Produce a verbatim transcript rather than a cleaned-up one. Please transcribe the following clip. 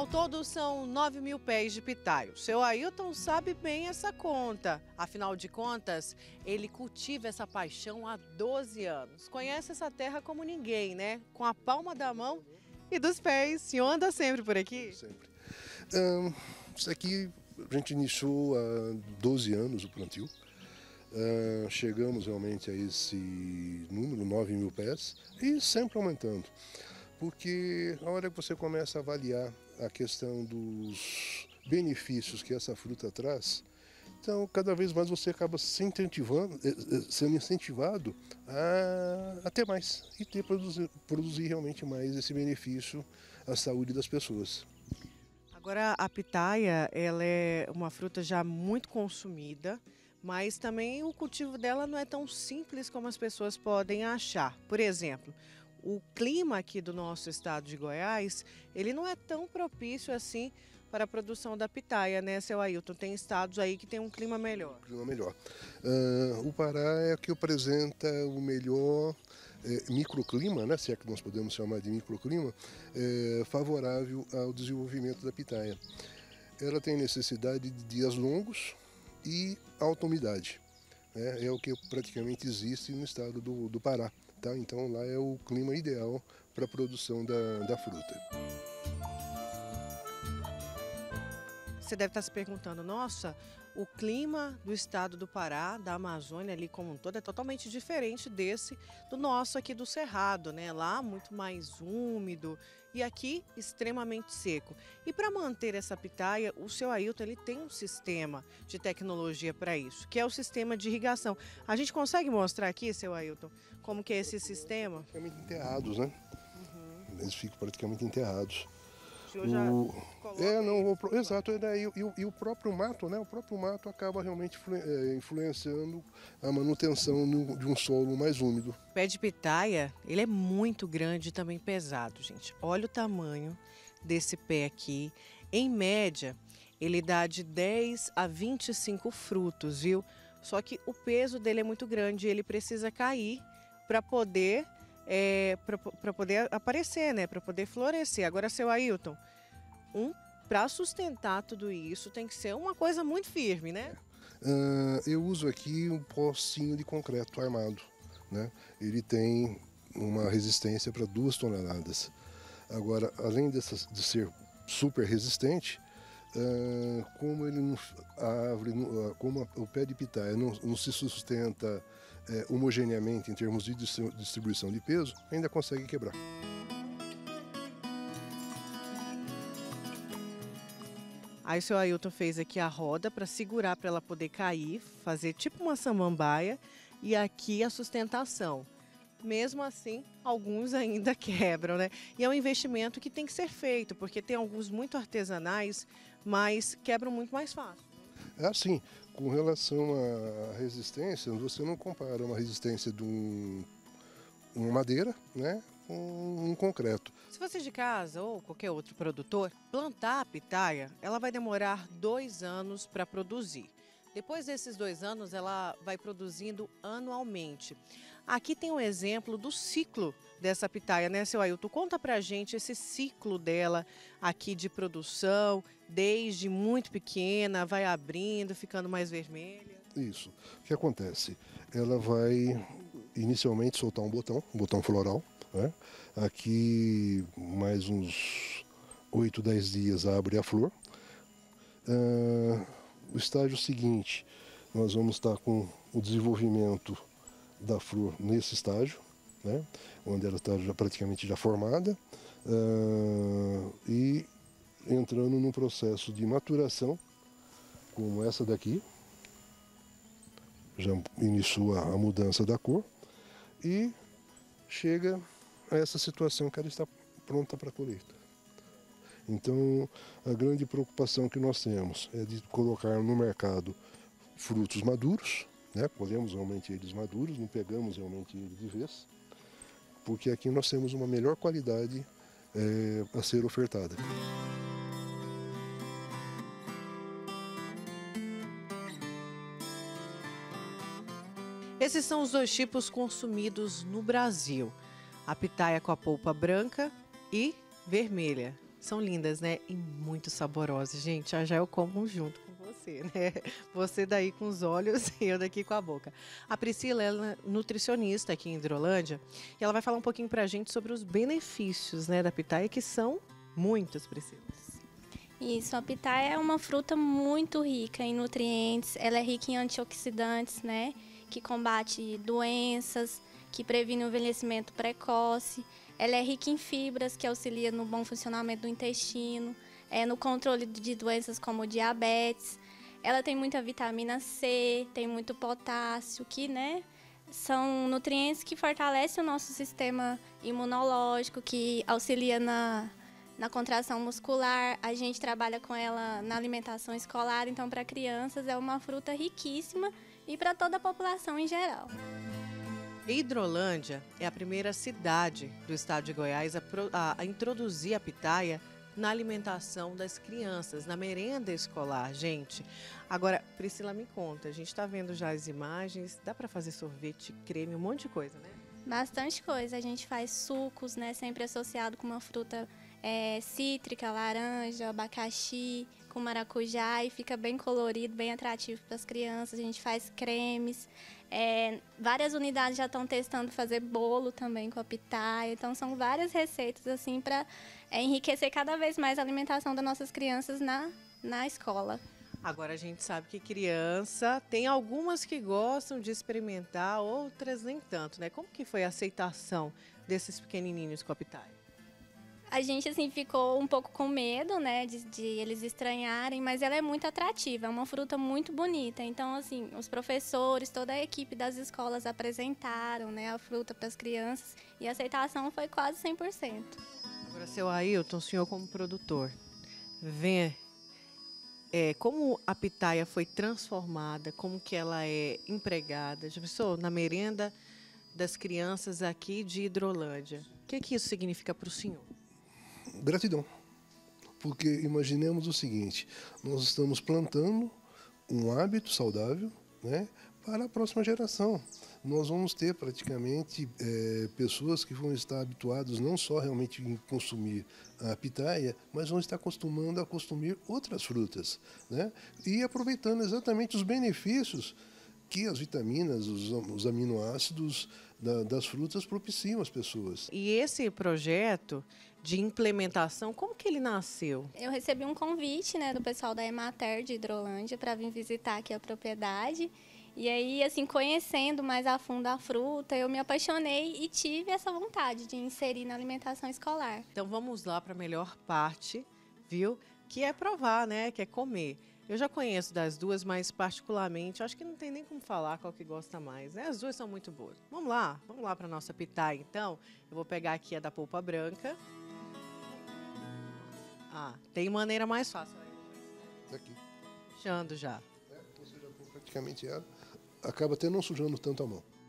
Ao todo são nove mil pés de pitaio. Seu Ailton sabe bem essa conta. Afinal de contas, ele cultiva essa paixão há doze anos. Conhece essa terra como ninguém, né? Com a palma da mão e dos pés. O senhor anda sempre por aqui? Sempre. Um, isso aqui a gente iniciou há doze anos o plantio. Uh, chegamos realmente a esse número, nove mil pés, e sempre aumentando. Porque a hora que você começa a avaliar a questão dos benefícios que essa fruta traz, então cada vez mais você acaba se incentivando, sendo incentivado a, a ter mais e ter, produzir, produzir realmente mais esse benefício à saúde das pessoas. Agora, a pitaia, ela é uma fruta já muito consumida, mas também o cultivo dela não é tão simples como as pessoas podem achar. Por exemplo, o clima aqui do nosso estado de Goiás, ele não é tão propício assim para a produção da pitaia, né, seu Ailton? Tem estados aí que tem um clima melhor. Um clima melhor. Uh, o Pará é que apresenta o melhor eh, microclima, né, se é que nós podemos chamar de microclima, eh, favorável ao desenvolvimento da pitaia. Ela tem necessidade de dias longos e alta umidade. É, é o que praticamente existe no estado do, do Pará. Tá? Então lá é o clima ideal para a produção da, da fruta. Você deve estar se perguntando, nossa, o clima do estado do Pará, da Amazônia ali como um todo, é totalmente diferente desse do nosso aqui do Cerrado, né? Lá muito mais úmido e aqui extremamente seco. E para manter essa pitaia, o seu Ailton ele tem um sistema de tecnologia para isso, que é o sistema de irrigação. A gente consegue mostrar aqui, seu Ailton, como que é esse sistema? Praticamente enterrados, né? Uhum. Eles ficam praticamente enterrados. O... É, não, o... exato, e o, e o próprio mato, né? O próprio mato acaba realmente influenciando a manutenção de um solo mais úmido. O pé de pitaia, ele é muito grande e também pesado, gente. Olha o tamanho desse pé aqui. Em média, ele dá de dez a vinte e cinco frutos, viu? Só que o peso dele é muito grande e ele precisa cair para poder... É, para poder aparecer, né? Para poder florescer. Agora, seu Ailton, um, para sustentar tudo isso tem que ser uma coisa muito firme, né? Uh, eu uso aqui um pocinho de concreto armado, né? Ele tem uma resistência para duas toneladas. Agora, além dessas, de ser super resistente, uh, como ele não, a árvore, como o pé de pitaia não, não se sustenta É, homogeneamente em termos de distribuição de peso, ainda consegue quebrar. Aí o seu Ailton fez aqui a roda para segurar para ela poder cair, fazer tipo uma samambaia, e aqui a sustentação. Mesmo assim, alguns ainda quebram, né? E é um investimento que tem que ser feito, porque tem alguns muito artesanais, mas quebram muito mais fácil. É assim, com relação à resistência, você não compara uma resistência de um, uma madeira, né, com um concreto. Se você de casa ou qualquer outro produtor plantar a pitaia, ela vai demorar dois anos para produzir. Depois desses dois anos, ela vai produzindo anualmente. Aqui tem um exemplo do ciclo dessa pitaia, né, seu Ailton? Conta pra gente esse ciclo dela aqui de produção, desde muito pequena, vai abrindo, ficando mais vermelha. Isso. O que acontece? Ela vai inicialmente soltar um botão, um botão floral, né? Aqui mais uns oito, dez dias abre a flor. Uh... O estágio seguinte, nós vamos estar com o desenvolvimento da flor nesse estágio, né, onde ela está já praticamente já formada, uh, e entrando num processo de maturação, como essa daqui, já iniciou a, a mudança da cor, e chega a essa situação que ela está pronta para a colheita. Então, a grande preocupação que nós temos é de colocar no mercado frutos maduros, né? Colhemos realmente eles maduros, não pegamos realmente eles de vez, porque aqui nós temos uma melhor qualidade é, a ser ofertada. Esses são os dois tipos consumidos no Brasil, a pitaia com a polpa branca e vermelha. são lindas, né? E muito saborosas, gente. Já já eu como um junto com você, né? Você daí com os olhos e eu daqui com a boca. A Priscila, ela é nutricionista aqui em Hidrolândia, e ela vai falar um pouquinho pra gente sobre os benefícios, né, da pitaia, que são muitos, Priscila. Isso, a pitaia é uma fruta muito rica em nutrientes, ela é rica em antioxidantes, né? Que combate doenças, que previne o envelhecimento precoce. Ela é rica em fibras, que auxilia no bom funcionamento do intestino, é, no controle de doenças como diabetes. Ela tem muita vitamina C, tem muito potássio, que, né, são nutrientes que fortalecem o nosso sistema imunológico, que auxilia na, na contração muscular. A gente trabalha com ela na alimentação escolar, então para crianças é uma fruta riquíssima e para toda a população em geral. Hidrolândia é a primeira cidade do estado de Goiás a, pro, a, a introduzir a pitaia na alimentação das crianças, na merenda escolar, gente. Agora, Priscila, me conta, a gente está vendo já as imagens, dá para fazer sorvete, creme, um monte de coisa, né? Bastante coisa, a gente faz sucos, né, sempre associado com uma fruta é, cítrica, laranja, abacaxi, com maracujá, e fica bem colorido, bem atrativo para as crianças. A gente faz cremes, é, várias unidades já estão testando fazer bolo também com a pitaia, então são várias receitas assim para é, enriquecer cada vez mais a alimentação das nossas crianças na, na escola. Agora a gente sabe que criança, tem algumas que gostam de experimentar, outras nem tanto, né? Como que foi a aceitação desses pequenininhos com a pitaia? A gente, assim, ficou um pouco com medo, né, de, de eles estranharem, mas ela é muito atrativa, é uma fruta muito bonita. Então, assim, os professores, toda a equipe das escolas apresentaram, né, a fruta para as crianças, e a aceitação foi quase cem por cento. Agora, seu Ailton, o senhor como produtor, vem... É, como a pitaia foi transformada, como que ela é empregada, já pensou, na merenda das crianças aqui de Hidrolândia. O que, que isso significa para o senhor? Gratidão, porque imaginemos o seguinte, nós estamos plantando um hábito saudável, né, para a próxima geração. Nós vamos ter praticamente é, pessoas que vão estar habituadas não só realmente em consumir a pitaia, mas vão estar acostumando a consumir outras frutas, né? E aproveitando exatamente os benefícios que as vitaminas, os, os aminoácidos da, das frutas propiciam às pessoas. E esse projeto de implementação, como que ele nasceu? Eu recebi um convite, né, do pessoal da Emater de Hidrolândia para vir visitar aqui a propriedade. E aí, assim, conhecendo mais a fundo a fruta, eu me apaixonei e tive essa vontade de inserir na alimentação escolar. Então vamos lá para a melhor parte, viu? Que é provar, né? Que é comer. Eu já conheço das duas, mas particularmente, acho que não tem nem como falar qual que gosta mais, né? As duas são muito boas. Vamos lá, vamos lá para a nossa pitaia, então. Eu vou pegar aqui a da polpa branca. Ah, tem maneira mais fácil. Aqui. Puxando já. Praticamente ela acaba até não sujando tanto a mão.